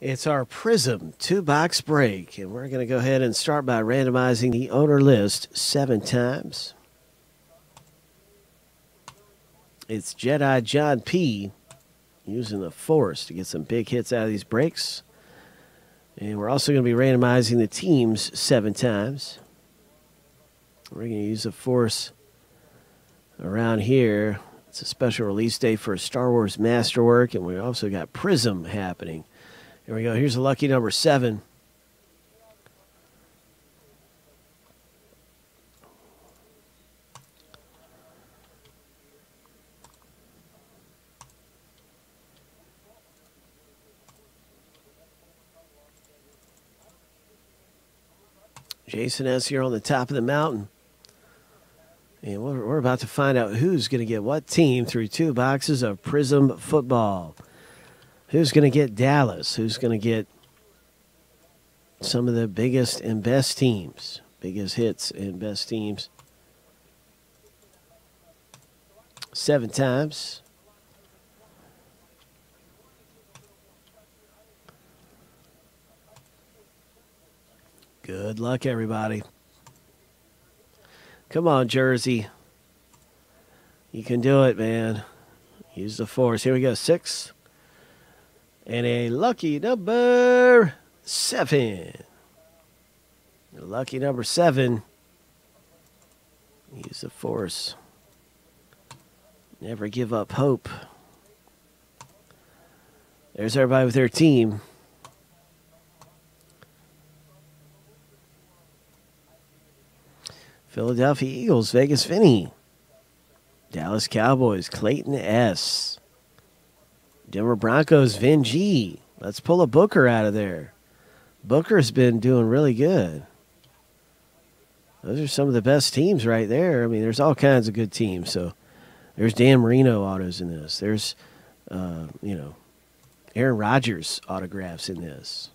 It's our Prizm 2-box break, and we're going to go ahead and start by randomizing the owner list 7 times. It's Jedi John P. using the force to get some big hits out of these breaks. And we're also going to be randomizing the teams 7 times. We're going to use the force around here. It's a special release day for Star Wars Masterwork, and we also got Prizm happening. Here we go. Here's the lucky number 7. Jason S. here on the top of the mountain. And we're about to find out who's going to get what team through 2 boxes of Prizm Football. Who's going to get Dallas? Who's going to get some of the biggest and best teams? Biggest hits and best teams. 7 times. Good luck, everybody. Come on, Jersey. You can do it, man. Use the force. Here we go. 6. And a lucky number 7. Lucky number 7. Use the force. Never give up hope. There's everybody with their team. Philadelphia Eagles, Vegas Vinny. Dallas Cowboys, Clayton S. Denver Broncos, Vin G. Let's pull a Booker out of there. Booker's been doing really good. Those are some of the best teams right there. I mean, there's all kinds of good teams. So there's Dan Marino autos in this. There's, Aaron Rodgers autographs in this.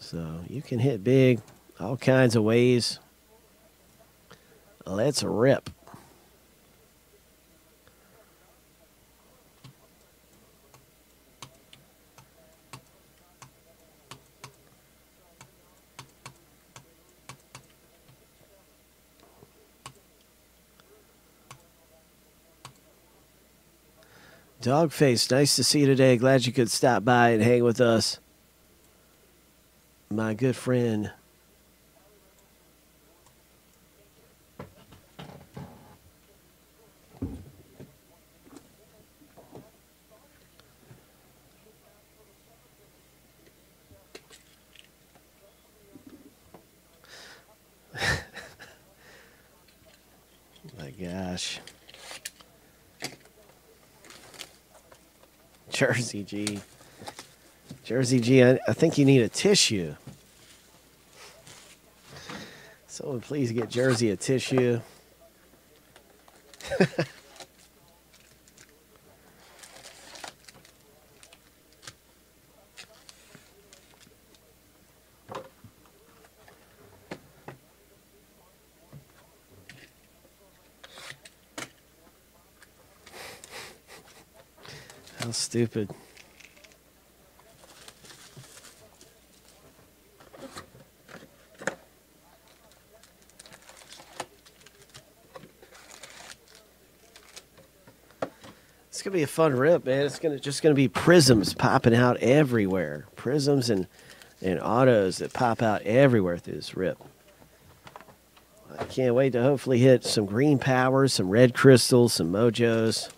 So you can hit big all kinds of ways. Let's rip. Dog face, nice to see you today. Glad you could stop by and hang with us. My good friend. Gosh. Jersey G. Jersey G, I think you need a tissue. Someone please get Jersey a tissue. Stupid. It's gonna be a fun rip, man. It's just gonna be Prizms popping out everywhere. Prizms and autos that pop out everywhere through this rip. I can't wait to hopefully hit some green powers, some red crystals, some mojos.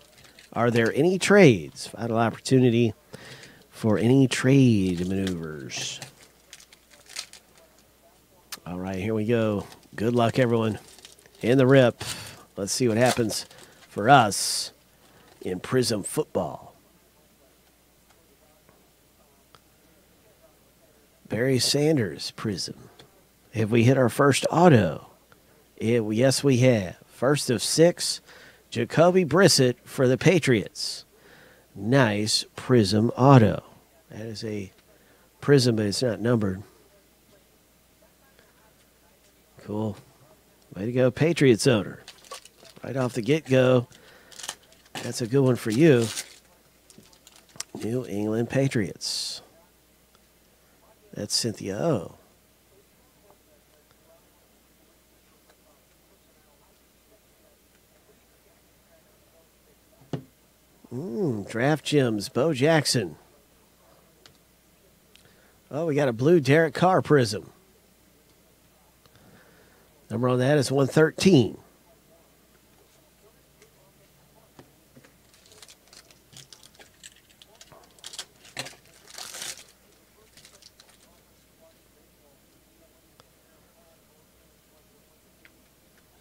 Are there any trades? Vital opportunity for any trade maneuvers. All right, here we go. Good luck, everyone. In the rip. Let's see what happens for us in Prizm Football. Barry Sanders, Prizm. Have we hit our first auto? Yes, we have. First of 6. Jacoby Brissett for the Patriots. Nice Prizm auto. That is a Prizm, but it's not numbered. Cool. Way to go, Patriots owner. Right off the get-go. That's a good one for you. New England Patriots. That's Cynthia O. Draft gems, Bo Jackson. Oh, we got a blue Derek Carr prism. Number on that is 113.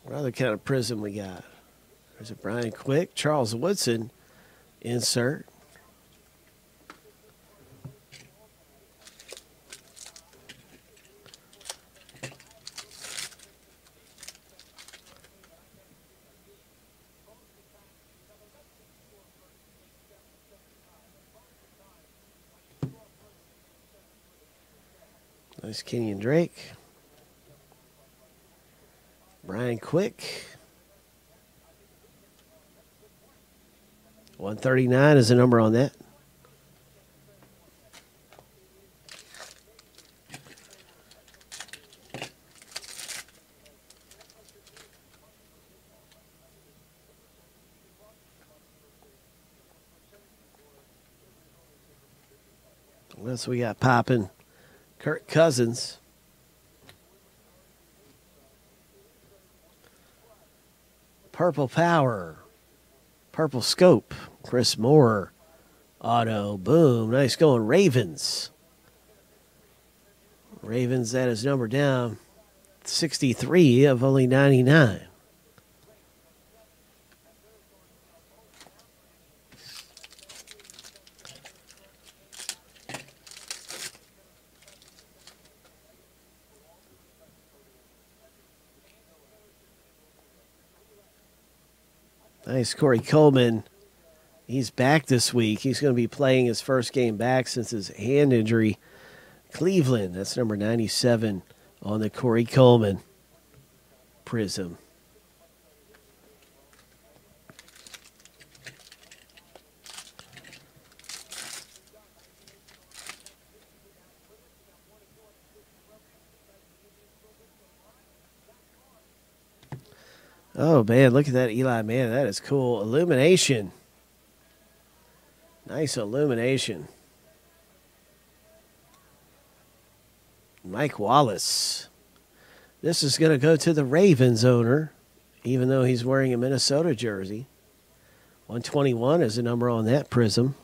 What other kind of prism we got? There's a Brian Quick, Charles Woodson insert. Nice Kenyon Drake. Brian Quick. 139 is the number on that. What else we got popping? Kirk Cousins. Purple Power. Purple Scope. Chris Moore. Auto. Boom. Nice going. Ravens. Ravens, that is number down 63 of only 99. Nice Corey Coleman. He's back this week. He's going to be playing his first game back since his hand injury. Cleveland, that's number 97 on the Corey Coleman prism. Oh, man, look at that, Eli. Man, that is cool. Illumination. Nice illumination. Mike Wallace. This is going to go to the Ravens owner, even though he's wearing a Minnesota jersey. 121 is the number on that prism.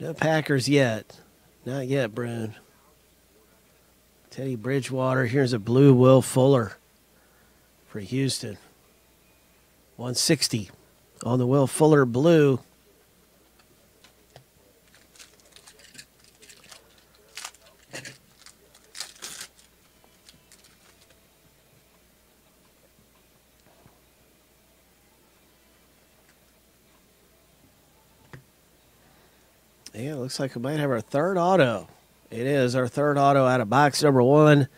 No Packers yet. Not yet, Brune. Teddy Bridgewater. Here's a blue Will Fuller for Houston. 160 on the Will Fuller blue. Yeah, looks like we might have our third auto. It is our third auto out of box number one.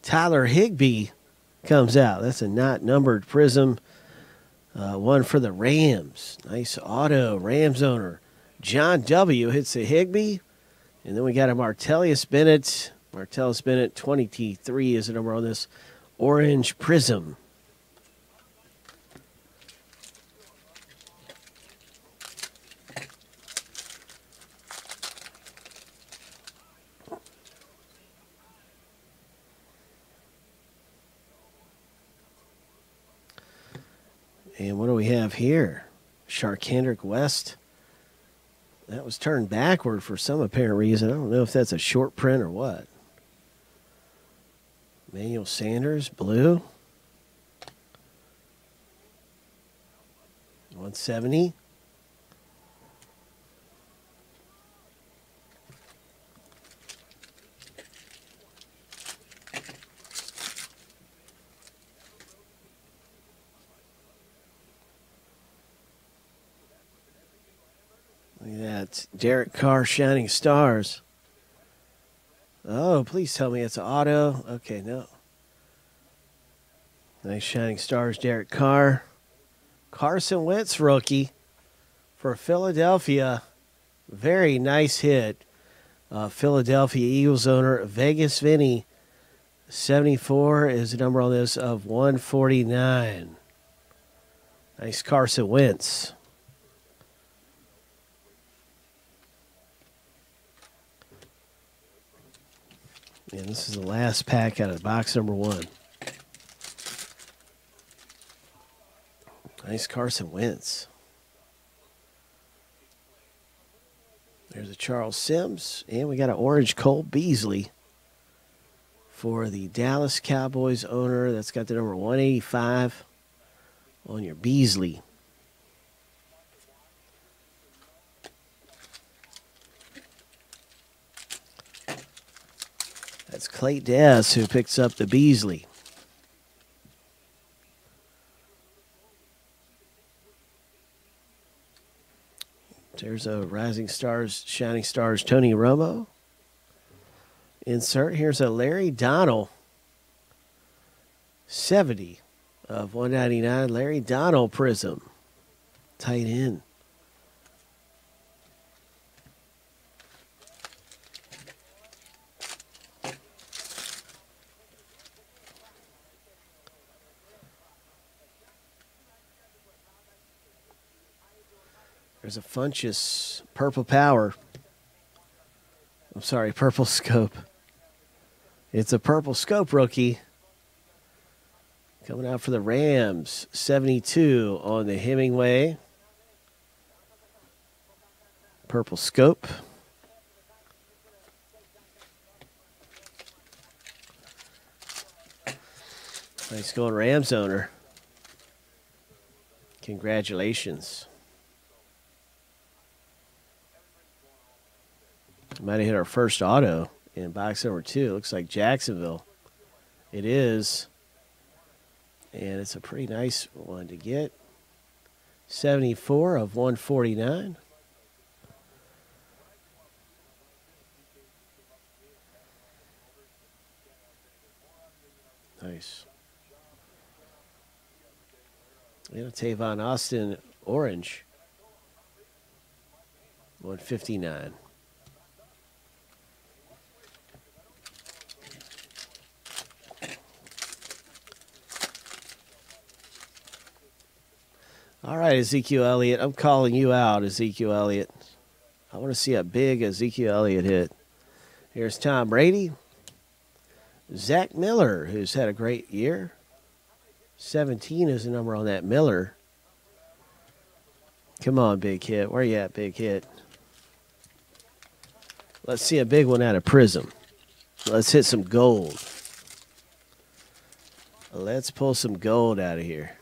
Tyler Higbee comes out. That's a not numbered prism. One for the Rams. Nice auto. Rams owner. John W. hits a Higbee. And then we got a Martellus Bennett. Martellus Bennett, 23 is the number on this orange prism. And what do we have here? Sharkhandrick West. That was turned backward for some apparent reason. I don't know if that's a short print or what. Manuel Sanders, blue. 170. Derek Carr, Shining Stars. Oh, please tell me it's auto. Okay, no. Nice shining stars, Derek Carr. Carson Wentz, rookie for Philadelphia. Very nice hit. Philadelphia Eagles owner Vegas Vinny. 74 is the number on this of 149. Nice Carson Wentz. And this is the last pack out of box number one. Nice Carson Wentz. There's a Charles Sims. And we got an orange Cole Beasley for the Dallas Cowboys owner. That's got the number 185 on your Beasley. That's Clayton S. who picks up the Beasley. There's a Rising Stars, Shining Stars, Tony Romo. Insert. Here's a Larry Donnell. 70 of 199. Larry Donnell Prism. Tight end. There's a Funchess Purple Power. I'm sorry, Purple Scope. It's a Purple Scope rookie. Coming out for the Rams. 72 on the Hemingway. Purple Scope. Nice going, Rams owner. Congratulations. Might have hit our first auto in box number two. Looks like Jacksonville. It is. And it's a pretty nice one to get. 74 of 149. Nice. And a Tavon Austin orange. 159. All right, Ezekiel Elliott, I'm calling you out, Ezekiel Elliott. I want to see a big Ezekiel Elliott hit. Here's Tom Brady. Zach Miller, who's had a great year. 17 is the number on that Miller. Come on, big hit. Where you at, big hit? Let's see a big one out of Prism. Let's hit some gold. Let's pull some gold out of here.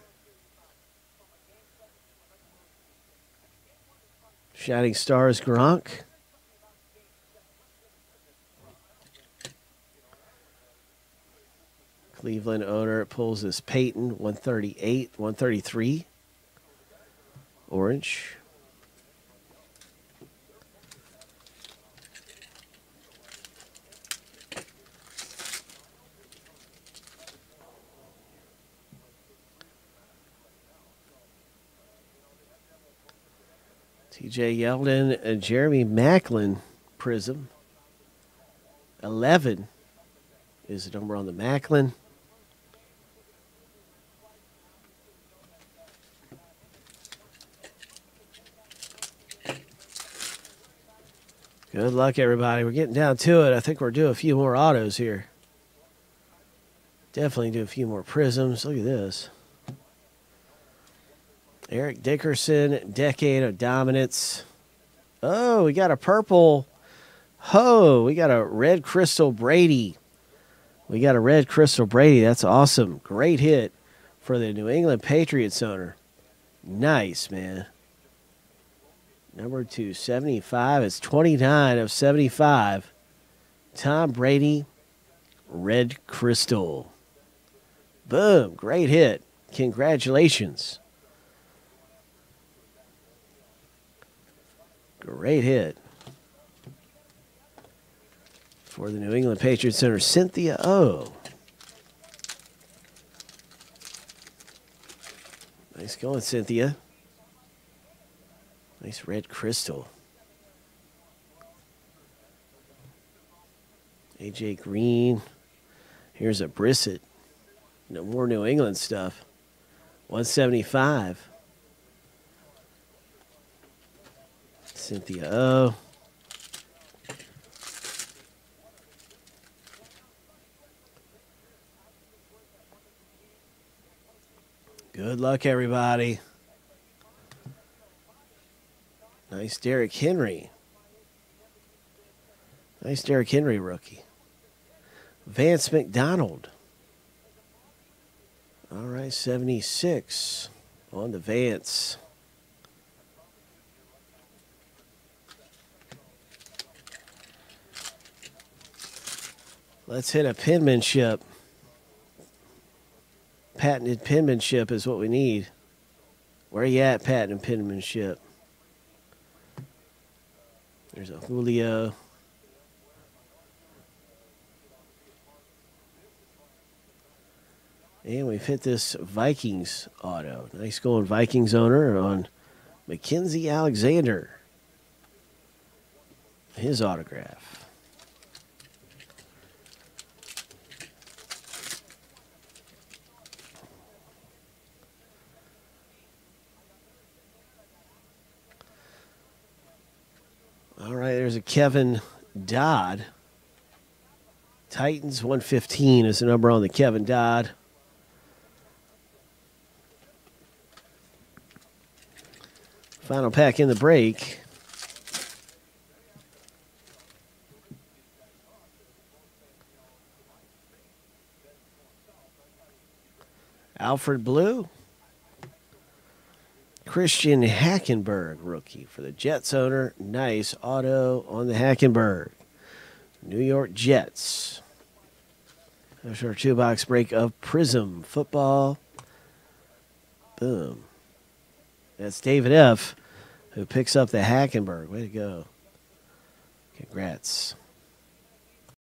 Shining Stars, Gronk. Cleveland owner pulls this Peyton, 138, 133. Orange. T.J. Yeldon and Jeremy Maclin Prism. 11 is the number on the Maclin. Good luck, everybody. We're getting down to it. I think we're doing a few more autos here. Definitely do a few more Prisms. Look at this. Eric Dickerson, Decade of Dominance. Oh, we got a purple. Oh, we got a red crystal Brady. We got a red crystal Brady. That's awesome. Great hit for the New England Patriots owner. Nice, man. Number 275 is 29 of 75. Tom Brady, red crystal. Boom, great hit. Congratulations. Great hit. for the New England Patriots center, Cynthia O. Nice going, Cynthia. Nice red crystal. AJ Green. Here's a Brissett. No more New England stuff. 175. Cynthia O. Good luck, everybody. Nice Derrick Henry. Nice Derrick Henry rookie. Vance McDonald. All right, 76 on the Vance. Let's hit a penmanship. Patented penmanship is what we need. Where are you at, patented penmanship? There's a Julio. And we've hit this Vikings auto. Nice going, Vikings owner, on Mackenzie Alexander. His autograph. All right, there's a Kevin Dodd. Titans 115 is the number on the Kevin Dodd. Final pack in the break. Alfred Blue. Christian Hackenberg, rookie for the Jets owner. Nice auto on the Hackenberg. New York Jets. That's our two-box break of Prizm Football. Boom. That's David F., who picks up the Hackenberg. Way to go. Congrats.